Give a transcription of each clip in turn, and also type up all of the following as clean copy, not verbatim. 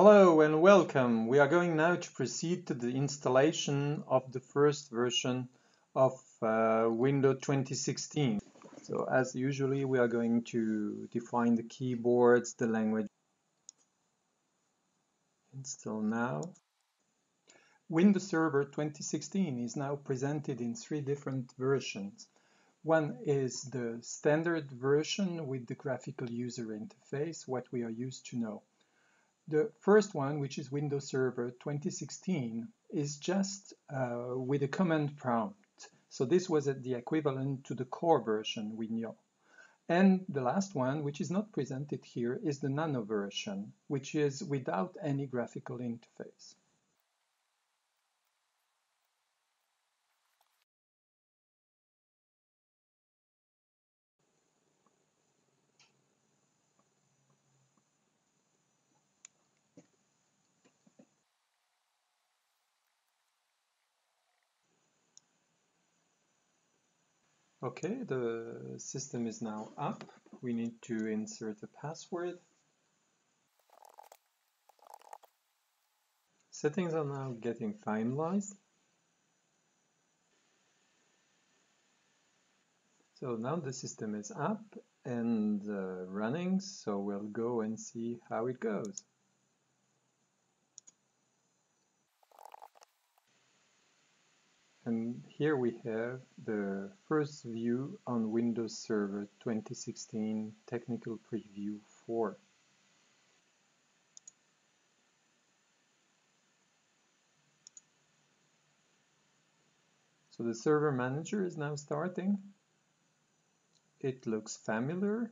Hello and welcome. We are going now to proceed to the installation of the first version of Windows 2016. So as usually we are going to define the keyboards, the language. Install now. Windows Server 2016 is now presented in three different versions. One is the standard version with the graphical user interface, what we are used to know. The first one, which is Windows Server 2016, is just with a command prompt. So this was the equivalent to the core version we knew. And the last one, which is not presented here, is the Nano version, which is without any graphical interface. Okay, the system is now up. We need to insert a password. Settings are now getting finalized. So now the system is up and running, so we'll go and see how it goes. And here we have the first view on Windows Server 2016 Technical Preview 4. So the Server Manager is now starting. It looks familiar.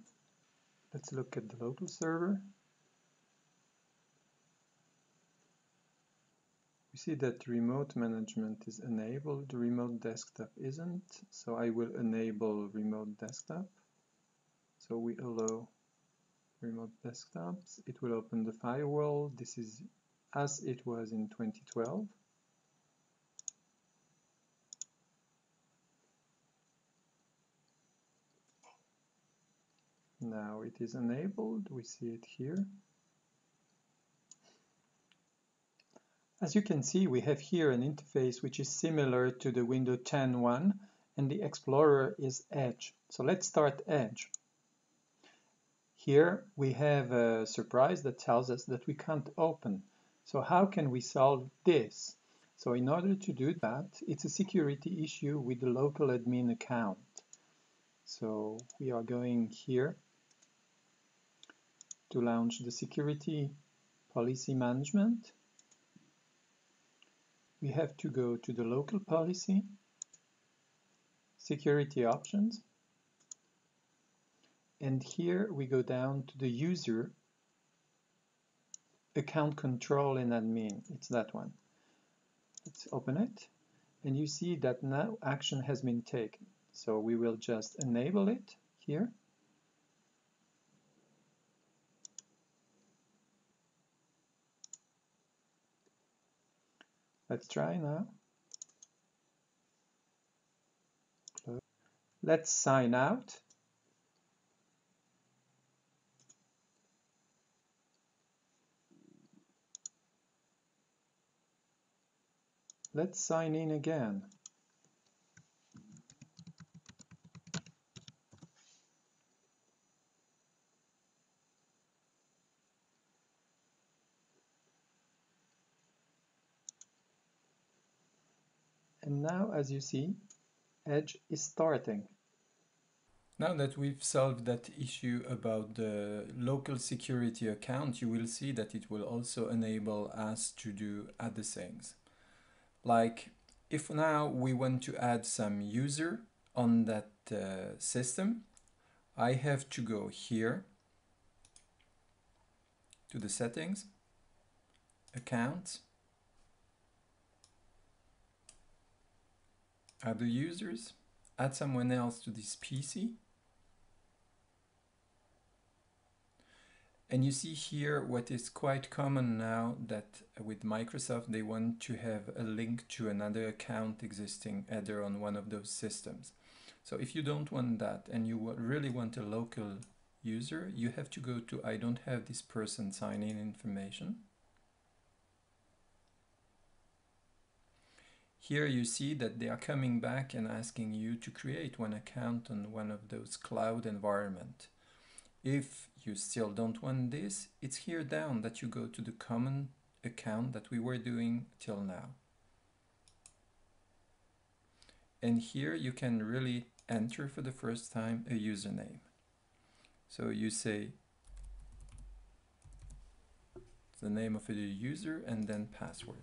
Let's look at the local server. We see that remote management is enabled, remote desktop isn't, so I will enable remote desktop. So we allow remote desktops. It will open the firewall. This is as it was in 2012. Now it is enabled, we see it here. As you can see, we have here an interface which is similar to the Windows 10 one, and the Explorer is Edge. So let's start Edge. Here we have a surprise that tells us that we can't open. So how can we solve this? So in order to do that, it's a security issue with the local admin account. So we are going here to launch the security policy management. We have to go to the local policy, security options, and here we go down to the user, account control and admin. It's that one. Let's open it, and you see that now action has been taken. So we will just enable it here. Let's try now. Let's sign out. Let's sign in again. And now, as you see, Edge is starting. Now that we've solved that issue about the local security account, you will see that it will also enable us to do other things. Like if now we want to add some user on that system, I have to go here to the settings, accounts, other users, add someone else to this PC. And you see here what is quite common now, that with Microsoft they want to have a link to another account existing either on one of those systems. So if you don't want that and you really want a local user, you have to go to I don't have this person sign in information. Here you see that they are coming back and asking you to create one account on one of those cloud environment. If you still don't want this, it's here down that you go to the common account that we were doing till now. And here you can really enter for the first time a username. So you say the name of the user and then password.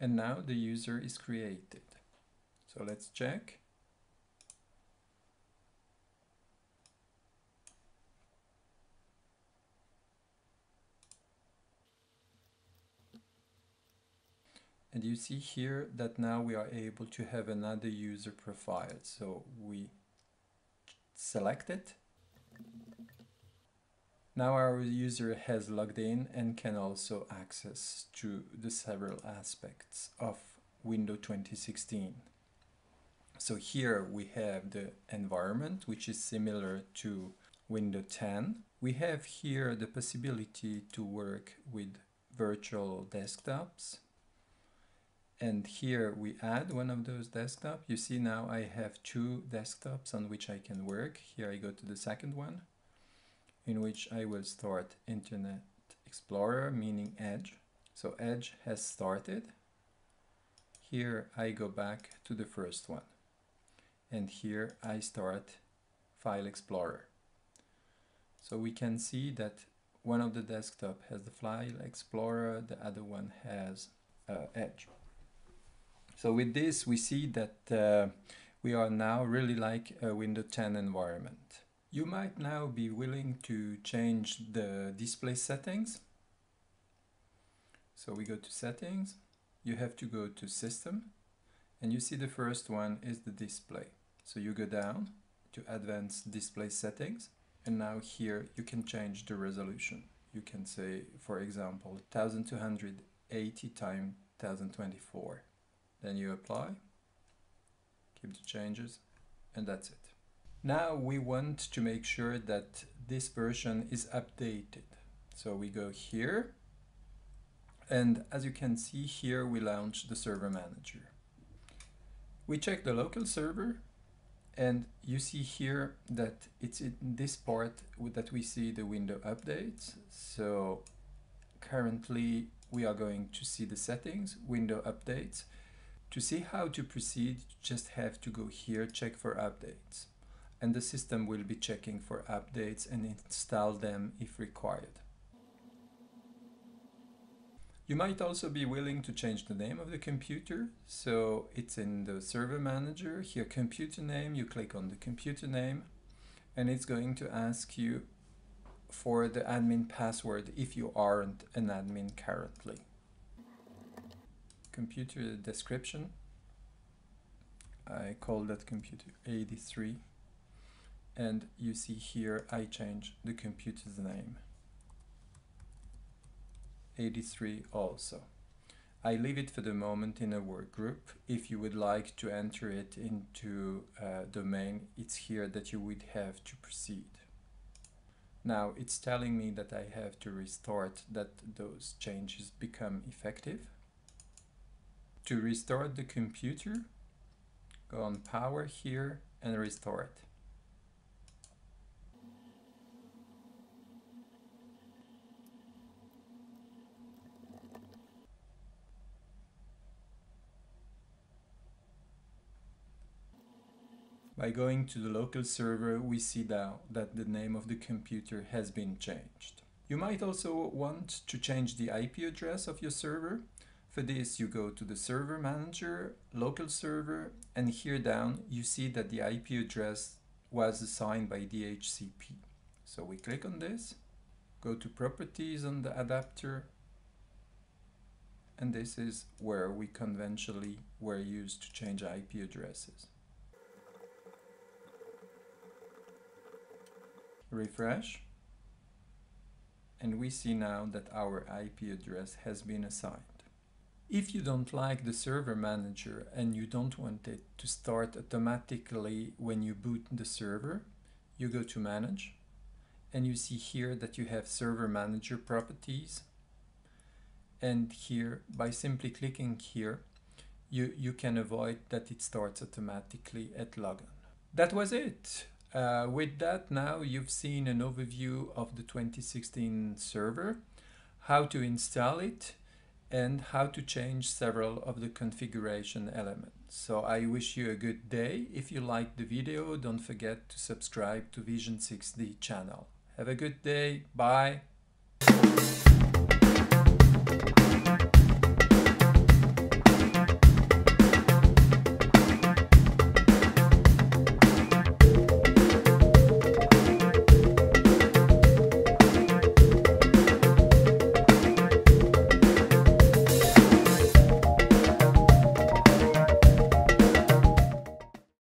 And now the user is created. So let's check. And you see here that now we are able to have another user profile. So we select it. Now our user has logged in and can also access to the several aspects of Windows 2016. So here we have the environment, which is similar to Windows 10. We have here the possibility to work with virtual desktops. And here we add one of those desktops. You see now I have two desktops on which I can work. Here I go to the second one, in which I will start Internet Explorer, meaning Edge. So Edge has started. Here I go back to the first one. And here I start File Explorer. So we can see that one of the desktop has the File Explorer, the other one has Edge. So with this, we see that we are now really like a Windows 10 environment. You might now be willing to change the display settings. So we go to settings, you have to go to system, and you see the first one is the display. So you go down to advanced display settings, and now here you can change the resolution. You can say, for example, 1280 x 1024. Then you apply, keep the changes, and that's it. Now we want to make sure that this version is updated. So we go here, and as you can see here, we launch the server manager. We check the local server, and you see here that it's in this part that we see the window updates. So currently we are going to see the settings, window updates. To see how to proceed, you just have to go here, check for updates. And the system will be checking for updates and install them if required. You might also be willing to change the name of the computer. So it's in the server manager, here computer name, you click on the computer name, and it's going to ask you for the admin password if you aren't an admin currently. Computer description, I call that computer 83, and you see here I change the computer's name, 83 also. I leave it for the moment in a work group. If you would like to enter it into a domain, it's here that you would have to proceed. Now it's telling me that I have to restart, that those changes become effective. To restart the computer, go on power here and restore it. By going to the local server, we see now that the name of the computer has been changed. You might also want to change the IP address of your server. For this, you go to the server manager, local server, and here down you see that the IP address was assigned by DHCP. So we click on this, go to properties on the adapter, and this is where we conventionally were used to change IP addresses. Refresh, and we see now that our IP address has been assigned. If you don't like the server manager and you don't want it to start automatically when you boot the server, you go to manage, and you see here that you have server manager properties, and here, by simply clicking here, you can avoid that it starts automatically at logon. That was it. With that, now you've seen an overview of the 2016 server, how to install it, and how to change several of the configuration elements. So I wish you a good day. If you liked the video, don't forget to subscribe to Vision 6D channel. Have a good day. Bye.